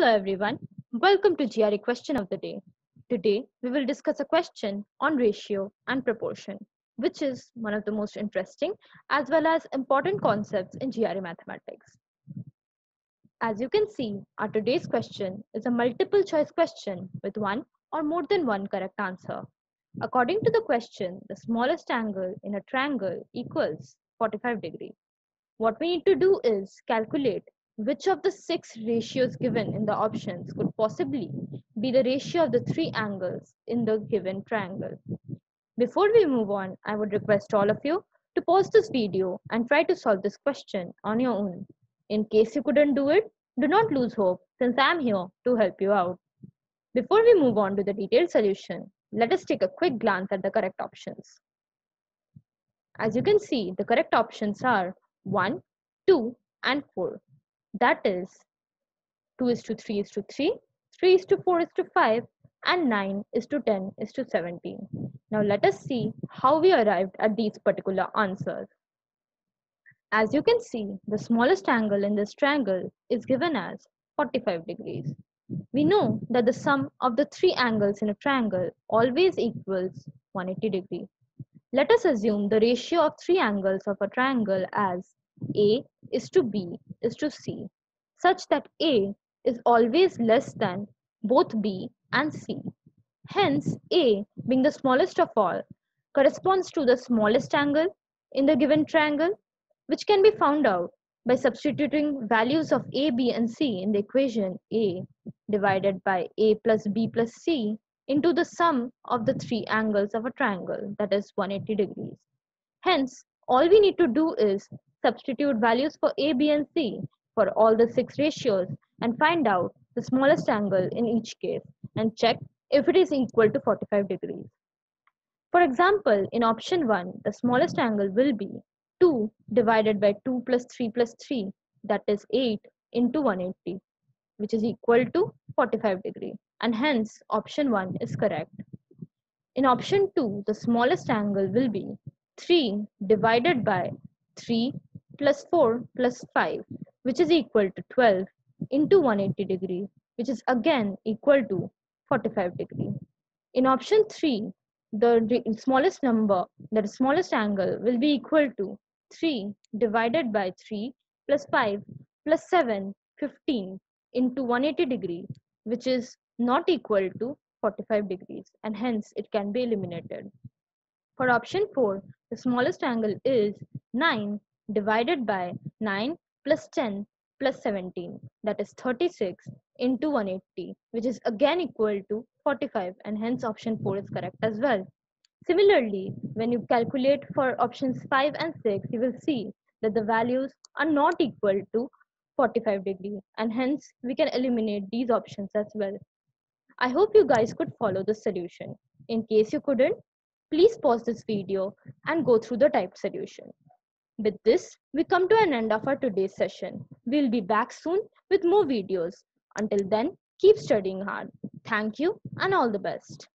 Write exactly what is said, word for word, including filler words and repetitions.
Hello everyone, welcome to G R E question of the day. Today we will discuss a question on ratio and proportion, which is one of the most interesting as well as important concepts in G R E mathematics. As you can see, our today's question is a multiple choice question with one or more than one correct answer. According to the question, the smallest angle in a triangle equals forty-five degrees. What we need to do is calculate which of the six ratios given in the options could possibly be the ratio of the three angles in the given triangle. Before we move on, I would request all of you to pause this video and try to solve this question on your own. In case you couldn't do it, do not lose hope since I am here to help you out. Before we move on to the detailed solution, let us take a quick glance at the correct options. As you can see, the correct options are one, two and four. That is two is to three is to three, three is to four is to five, and nine is to ten is to seventeen. Now let us see how we arrived at these particular answers. As you can see, the smallest angle in this triangle is given as forty-five degrees. We know that the sum of the three angles in a triangle always equals one hundred eighty degrees. Let us assume the ratio of three angles of a triangle as A is to B is to C, such that A is always less than both B and C. Hence, A, being the smallest of all, corresponds to the smallest angle in the given triangle, which can be found out by substituting values of A, B and C in the equation A divided by A plus B plus C into the sum of the three angles of a triangle, that is one hundred eighty degrees. Hence, all we need to do is substitute values for A, B and C for all the six ratios and find out the smallest angle in each case and check if it is equal to forty-five degrees. For example, in option one, the smallest angle will be two divided by two plus three plus three, that is eight into one hundred eighty, which is equal to forty-five degrees, and hence option one is correct. In option two, the smallest angle will be three divided by three plus four plus five, which is equal to twelve into one hundred eighty degrees, which is again equal to forty-five degrees. In option three, the smallest number, the smallest angle will be equal to three divided by three plus five plus seven, fifteen into one hundred eighty degrees, which is not equal to forty-five degrees, and hence it can be eliminated. For option four, the smallest angle is nine divided by nine plus ten plus seventeen, that is thirty-six into one hundred eighty, which is again equal to forty-five, and hence option four is correct as well. Similarly, when you calculate for options five and six, you will see that the values are not equal to forty-five degrees, and hence we can eliminate these options as well. I hope you guys could follow the solution. In case you couldn't, please pause this video and go through the typed solution. With this, we come to an end of our today's session. We'll be back soon with more videos. Until then, keep studying hard. Thank you and all the best.